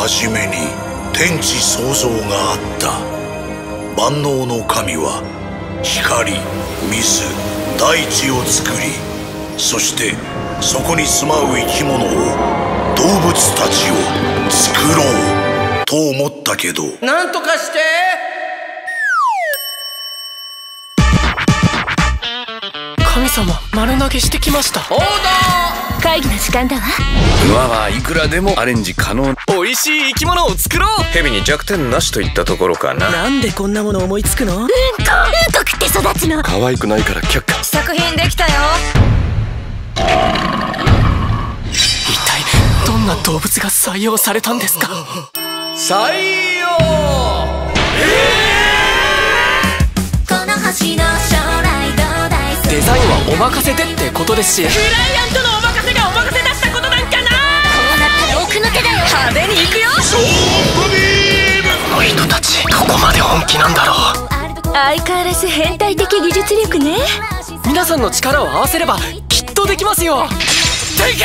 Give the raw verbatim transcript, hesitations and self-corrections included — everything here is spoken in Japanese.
初めに天地創造があった。万能の神は光、水、大地を作り、そしてそこに住まう生き物を、動物たちを作ろうと思ったけど、なんとかして神様、丸投げしてきました。オーダー。会議の時間だわ。馬はいくらでもアレンジ可能。美味しい生き物を作ろう。蛇に弱点なしといったところかな。なんでこんなもの思いつくの？うんこ、うんこ食って育つの。可愛くないから却下。作品できたよ。一体どんな動物が採用されたんですか？採用。えー、この星の将来。デザインはお任せでってことですし、クライアントのお任せがお任せだしたことなんかな。こうなったら奥の手だよ。派手に行くよ。ショートビーム。この人たちどこまで本気なんだろう。相変わらず変態的技術力ね。皆さんの力を合わせればきっとできますよ。できる。